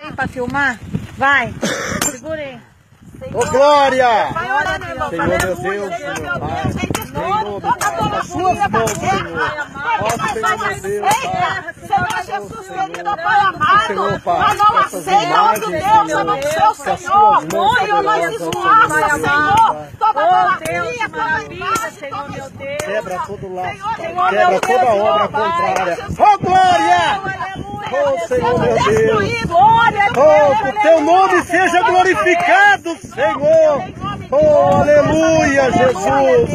Tem pra filmar? Vai, segura aí. Ô, Glória! Vai orar, meu irmão. Senhor, meu Deus, meu Pai. Senhor, toda a sua mão, Senhor Jesus, querido Pai amado, a nova ceia do Deus, abençoe o Senhor, Senhor, nós esvoaça, Senhor, toda maravilha, toda imagem, Senhor, meu Deus, quebra todo lado, quebra toda obra contrária. Ô, Glória! Oh, Senhor, meu Deus, oh, que o teu nome seja glorificado, Senhor. Oh, aleluia, Jesus.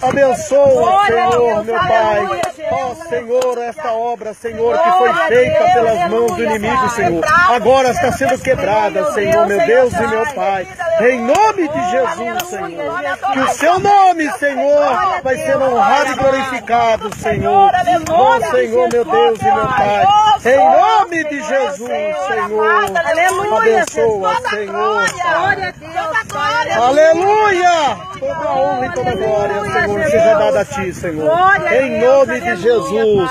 Abençoa, Senhor, meu Pai. Ó, Senhor, esta obra, Senhor, que foi feita pelas mãos do inimigo, Senhor, agora está sendo quebrada, Senhor, meu Deus e meu Pai. Em nome de Jesus, Senhor, que o seu nome, Senhor, vai ser honrado e glorificado, Senhor. Ó, Senhor, meu Deus e meu Pai. Em nome de Jesus, Senhor, abençoa, Senhor. Aleluia! Toda honra e toda glória, Senhor, seja dada a Ti, Senhor. Em nome de Jesus.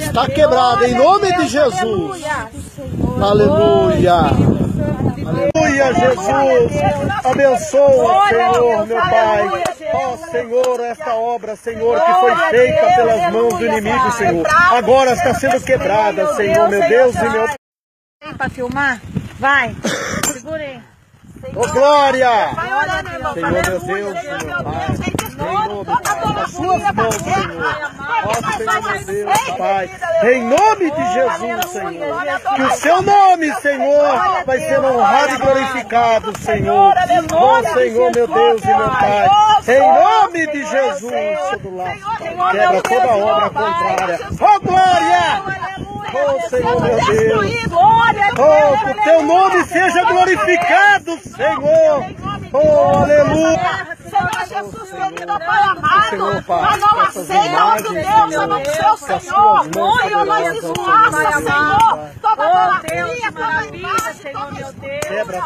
Está quebrado, em nome de Jesus. Aleluia! Aleluia, Jesus. Abençoa, Senhor, meu Pai. Ó, Senhor, esta obra, Senhor, que foi feita pelas mãos do inimigo, Senhor, agora está sendo quebrada, Senhor, meu Deus e meu Pai. Tem pra filmar? Vai, segura aí. Ô, Glória! Senhor, meu Deus, meu Pai. Senhor, nas suas mãos, Senhor. Ó, Senhor, meu Deus, Pai. Em nome de Jesus, Senhor. Que o seu nome, Senhor, vai ser honrado e glorificado, Senhor. Ó, Senhor, meu Deus e meu Pai. Em nome de Jesus, quebra toda obra contrária. Ó, Glória! Oh, Senhor, meu Deus. Oh, que o teu nome seja glorificado, Senhor. Oh, aleluia. Senhor Jesus, querido Pai amado, a nova ceia do Deus, abençoe o Senhor, Senhor, nós esvoaça, Senhor, toda maravilha, toda imagem, toda